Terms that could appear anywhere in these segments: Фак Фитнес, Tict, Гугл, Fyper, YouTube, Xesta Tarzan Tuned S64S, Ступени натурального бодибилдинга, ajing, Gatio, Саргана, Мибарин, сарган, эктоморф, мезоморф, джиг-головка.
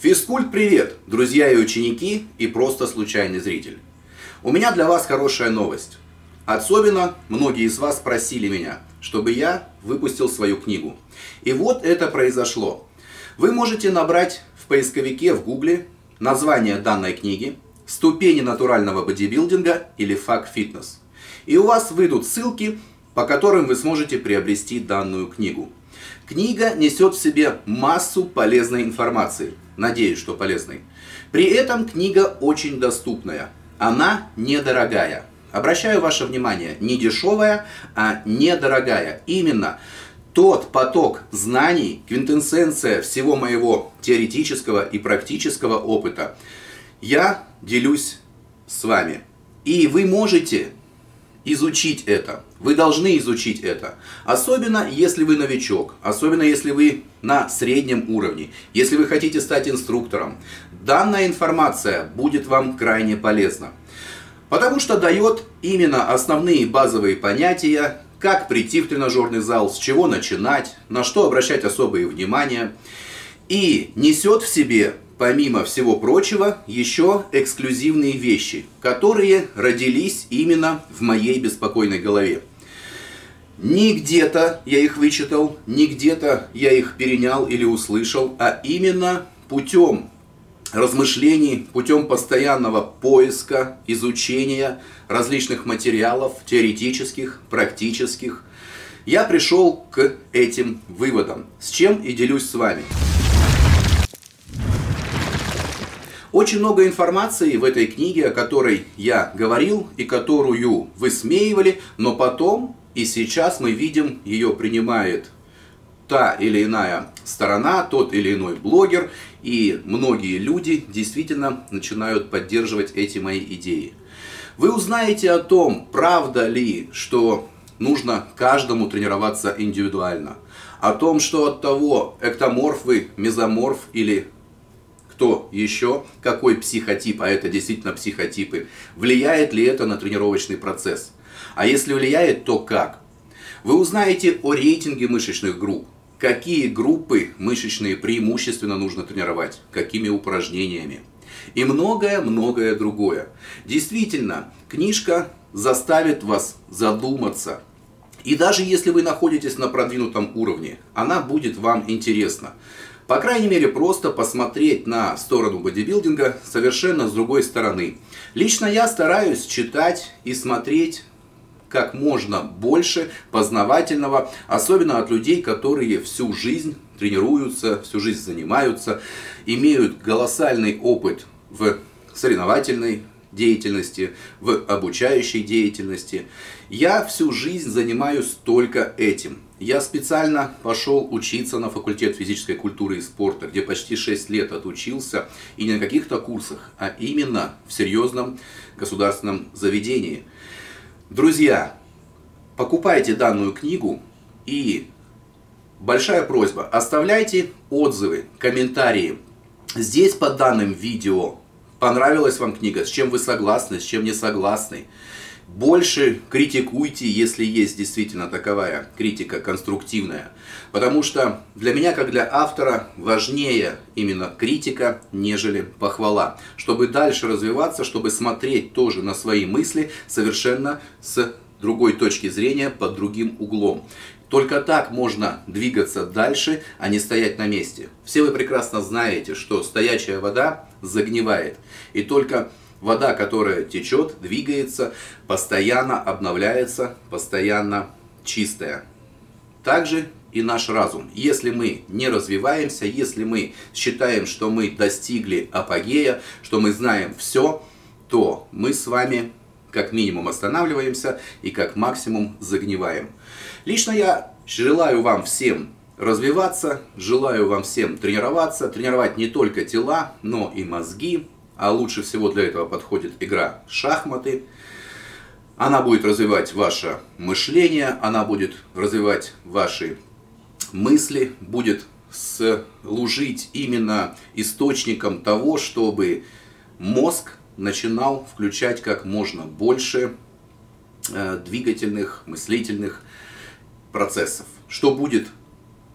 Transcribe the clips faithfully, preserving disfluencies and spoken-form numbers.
Физкульт, привет, друзья и ученики, и просто случайный зритель. У меня для вас хорошая новость. Особенно многие из вас просили меня, чтобы я выпустил свою книгу. И вот это произошло. Вы можете набрать в поисковике в Гугле название данной книги «Ступени натурального бодибилдинга» или «Фак Фитнес». И у вас выйдут ссылки, по которым вы сможете приобрести данную книгу. Книга несет в себе массу полезной информации. Надеюсь, что полезной. При этом книга очень доступная. Она недорогая. Обращаю ваше внимание, не дешевая, а недорогая. Именно тот поток знаний, квинтэссенция всего моего теоретического и практического опыта, я делюсь с вами. И вы можете изучить это. Вы должны изучить это. Особенно, если вы новичок. Особенно, если вы на среднем уровне. Если вы хотите стать инструктором. Данная информация будет вам крайне полезна. Потому что дает именно основные базовые понятия, как прийти в тренажерный зал, с чего начинать, на что обращать особое внимание. И несет в себе, помимо всего прочего, еще эксклюзивные вещи, которые родились именно в моей беспокойной голове. Не где-то я их вычитал, не где-то я их перенял или услышал, а именно путем размышлений, путем постоянного поиска, изучения различных материалов, теоретических, практических. Я пришел к этим выводам, с чем и делюсь с вами. Очень много информации в этой книге, о которой я говорил и которую высмеивали, но потом и сейчас мы видим, ее принимает та или иная сторона, тот или иной блогер, и многие люди действительно начинают поддерживать эти мои идеи. Вы узнаете о том, правда ли, что нужно каждому тренироваться индивидуально, о том, что от того, эктоморф вы, мезоморф или кто еще, какой психотип, а это действительно психотипы, влияет ли это на тренировочный процесс. А если влияет, то как? Вы узнаете о рейтинге мышечных групп, какие группы мышечные преимущественно нужно тренировать, какими упражнениями и многое-многое другое. Действительно, книжка заставит вас задуматься. И даже если вы находитесь на продвинутом уровне, она будет вам интересна. По крайней мере, просто посмотреть на сторону бодибилдинга совершенно с другой стороны. Лично я стараюсь читать и смотреть как можно больше познавательного, особенно от людей, которые всю жизнь тренируются, всю жизнь занимаются, имеют колоссальный опыт в соревновательной деятельности, в обучающей деятельности. Я всю жизнь занимаюсь только этим. Я специально пошел учиться на факультет физической культуры и спорта, где почти шесть лет отучился, и не на каких-то курсах, а именно в серьезном государственном заведении. Друзья, покупайте данную книгу, и большая просьба, оставляйте отзывы, комментарии здесь под данным видео. Понравилась вам книга, с чем вы согласны, с чем не согласны. Больше критикуйте, если есть действительно таковая критика конструктивная. Потому что для меня, как для автора, важнее именно критика, нежели похвала. Чтобы дальше развиваться, чтобы смотреть тоже на свои мысли совершенно с другой точки зрения, под другим углом. Только так можно двигаться дальше, а не стоять на месте. Все вы прекрасно знаете, что стоячая вода загнивает. И только вода, которая течет, двигается, постоянно обновляется, постоянно чистая. Также и наш разум. Если мы не развиваемся, если мы считаем, что мы достигли апогея, что мы знаем все, то мы с вами как минимум останавливаемся и как максимум загниваем. Лично я желаю вам всем развиваться, желаю вам всем тренироваться, тренировать не только тела, но и мозги. А лучше всего для этого подходит игра шахматы. Она будет развивать ваше мышление, она будет развивать ваши мысли, будет служить именно источником того, чтобы мозг начинал включать как можно больше двигательных, мыслительных процессов, что будет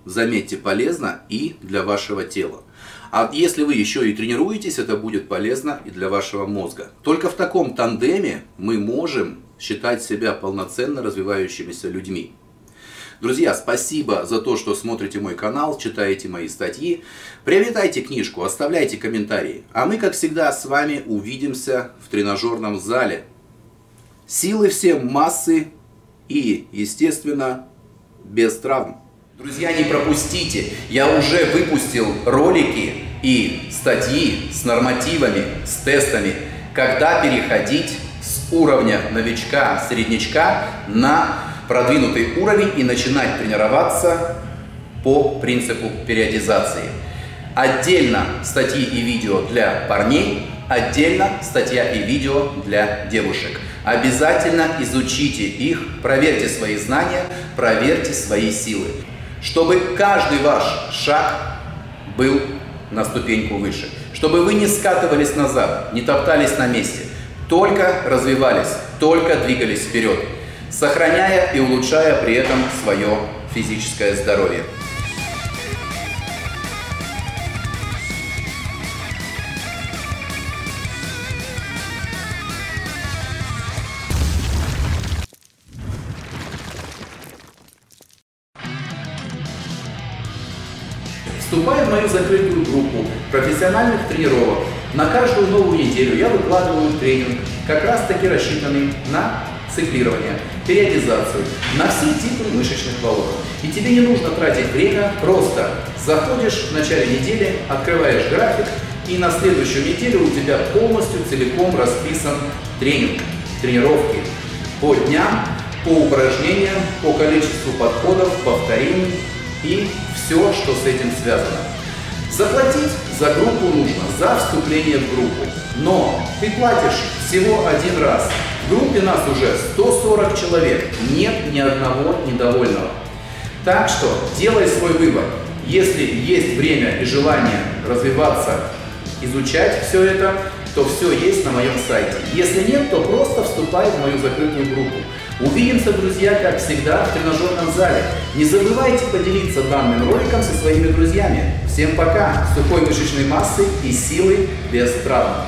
заметьте, полезно и для вашего тела. А если вы еще и тренируетесь, это будет полезно и для вашего мозга. Только в таком тандеме мы можем считать себя полноценно развивающимися людьми. Друзья, спасибо за то, что смотрите мой канал, читаете мои статьи. Приобретайте книжку, оставляйте комментарии. А мы, как всегда, с вами увидимся в тренажерном зале. Силы всем, массы и, естественно, без травм. Друзья, не пропустите, я уже выпустил ролики и статьи с нормативами, с тестами, когда переходить с уровня новичка, среднячка на продвинутый уровень и начинать тренироваться по принципу периодизации. Отдельно статьи и видео для парней, отдельно статья и видео для девушек. Обязательно изучите их, проверьте свои знания, проверьте свои силы, чтобы каждый ваш шаг был на ступеньку выше, чтобы вы не скатывались назад, не топтались на месте, только развивались, только двигались вперед, сохраняя и улучшая при этом свое физическое здоровье. Вступая в мою закрытую группу профессиональных тренировок, на каждую новую неделю я выкладываю тренинг, как раз таки рассчитанный на циклирование, периодизацию, на все типы мышечных волокон. И тебе не нужно тратить время, просто заходишь в начале недели, открываешь график, и на следующую неделю у тебя полностью целиком расписан тренинг, тренировки по дням, по упражнениям, по количеству подходов, повторений и все, что с этим связано. Заплатить за группу нужно, за вступление в группу, но ты платишь всего один раз. В группе нас уже сто сорок человек, нет ни одного недовольного. Так что делай свой выбор. Если есть время и желание развиваться, изучать все это, то все есть на моем сайте. Если нет, то просто вступай в мою закрытую группу. Увидимся, друзья, как всегда, в тренажерном зале. Не забывайте поделиться данным роликом со своими друзьями. Всем пока! Сухой мышечной массы и силы без травм.